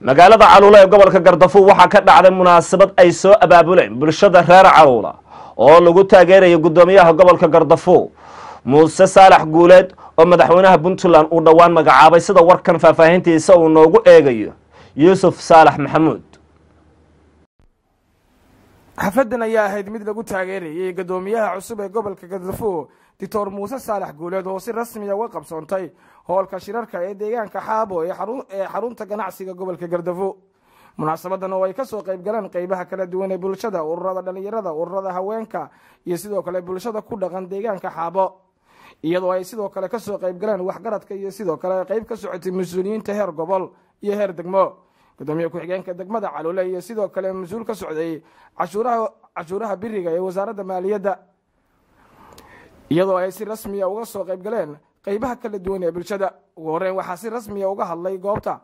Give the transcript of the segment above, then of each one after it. Magalada Caluula ee gobolka Gardafu waxaa ka dhacday munaasabad ay soo abaabuleen bulshada reer Caluula oo lagu taageerayo gudoomiyaha gobolka Gardafu Muuse Saalax Guuleed oo madaxweynaha Puntland uu dhawaan magacaabay sida warkan faafahintiisa uu noogu eegayo Yousuf Saleh Mahmudi xafaddan ayaa ahayd mid lagu taageerayay gudoomiyaha cusub ee gobolka Gardafu Dr. Muuse Saalax Guuleed oo si rasmi ah uga qabsoontay howlka shirarka ee deegaanka Xaabo ee xarunta ganacsiga gobolka Gardafu munaasabadan oo ay ka soo qayb galeen qaybaha kala duwan ee bulshada ururada dhalinyarada ururada haweenka iyo sidoo kale bulshada ku dhaqan deegaanka Xaabo iyadoo ay sidoo kale ka soo qayb galeen wax garadka iyo sidoo kale qayb ka socotay mas'uuliyiinta heer gobol iyo heer degmo gudoomiye ku xigeenka degmada Caluula iyo sidoo kale mas'uul ka socday cashuuraha biriga ee wasaaradda maaliyadda iyadoo ay si rasmi ah uga soo qayb galeen qaybaha kala duwan ee bulshada wareen waxa si rasmi ah uga hadlay goobta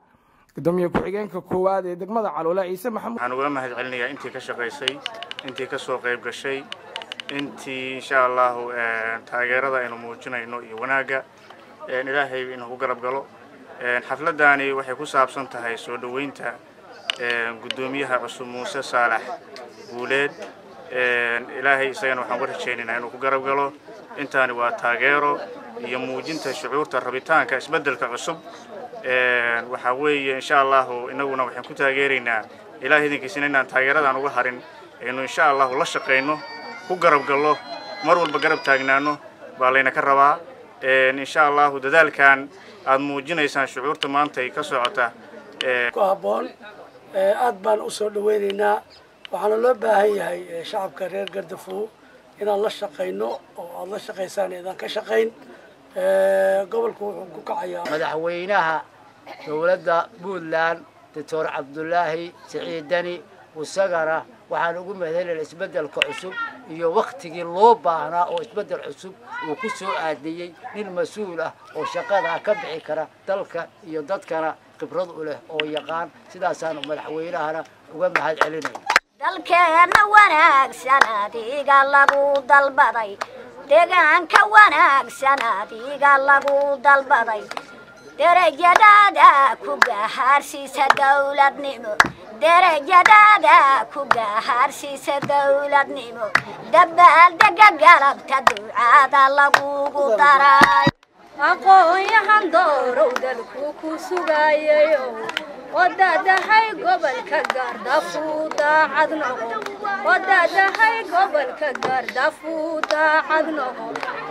gudoomiye ku xigeenka koowaad ee degmada Caluula Ciise Maxamuud waxaan uga mahadcelinayaa intii ka shaqaysay intii ka soo qayb gashay intii insha Allah taageerada inuu muujinayno iyo wanaaga ee Ilaahay inuu garab galo xafladani waxay ku saabsan tahay soo dhaweynta gudoomiyaha cusub Muuse Saalax Guuleed Ilaahay isagana waxaan ku rajaynaynaa inuu ku garab galo intaani waa taageero iyo muujinta shucuurta rabitaanka isbeddelka cusub waxa weeye insha Allah inaguna waxaan ku taageeraynaa Ilaahay idinkiisina inaan taageeradan uga harin inuu insha Allah la shaqeyno ku garab galo mar walba garab taagnaano baalayna ka rabaa in sha Allah dadaalkan aad muujinaysan shucuurta maanta ay ka socota ku haboon aad baan u soo dhaweynaa waxaana loo baahan yahay shacabka reer Gardafu in aan la shaqeyno oo aan la shaqeysano idan ka shaqeyn gobolku wuxuu ku kacayaa madaxweynaha dawladda Puntland Dr. Cabdullaahi Siciidani وسجرة وحنقول مثلا الإسبدال كعسب يوقت اللوبانا أو إسبدال عسب وكسر عادي للمسؤولة أو شقادها كبعي كرا تلك يضد كرا قبرض له أو يقان سدا سانو ملحوينا هنا وما هاد علينا. تلك أنا وناك سنادي قال أبو ضلبضي تجان كوناك سنادي قال أبو ضلبضي درجة دادا كوجا هرسي سدولة نمو درجة دادا كوجا هرسي سدولة نمو دبال دقا قلب تدعى دلقوق دراي أقويا هندورو دلقوق سجايو ودادا هاي قبل كجردفو داعدنو ودادا هاي قبل كجردفو داعدنو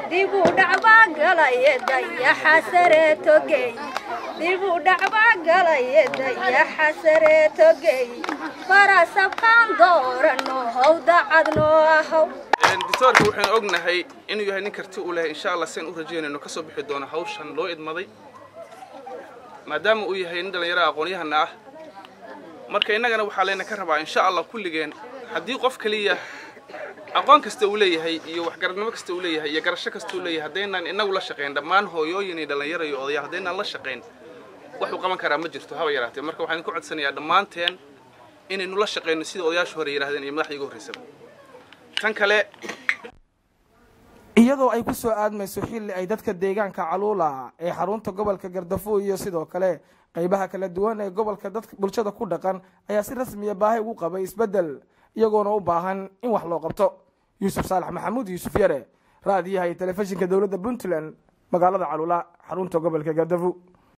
ديبو دعبا قلي داي حسرتو جاي ديبو دعبا قلي داي حسرتو جاي فراسب قندورنو هو داعدنو هو دكتورك وحن أقنع هاي إنه يهني كرتو له إن شاء الله سن أرجينا إنه كسب حدونا حوشان لو إدمضي مادام uu yahay in dhalinyaro aqoonyahanna ah marka inagana waxa leena ka rabaa insha Allah kulligeen hadii qof kaliya aqoon kasta uu leeyahay iyo wax garanimo kasta uu leeyahay iyo garasho kasta uu leeyahay hadeenan inagu la shaqeyn dhamaan hooyooyin dhalinyaro iyo odayaal hadeenan la shaqeyn wax uu qaban karaa ma jirto haba yaraatee marka waxaan ku codsanayaa dhamaanteen inaynu la shaqeyno sida odayaashu hore yiraahdeen iyo madaxdii ugu horeysay tan kale iyadoo ay ku soo aadmayso xilli ay dadka deegaanka Caluula ee xarunta gobolka Gardafu iyo sidoo kale qaybaha kala duwan ee gobolka dadka bulshada ku dhaqan ayaa si rasmi ah baahi ugu qabay isbedel iyagoona u baahan in wax loo qabto Yousuf Saleh Mahmudi Yousuf Yare raadiyaha telefishinka dawladda Puntland magaalada Caluula xarunta gobolka Gardafu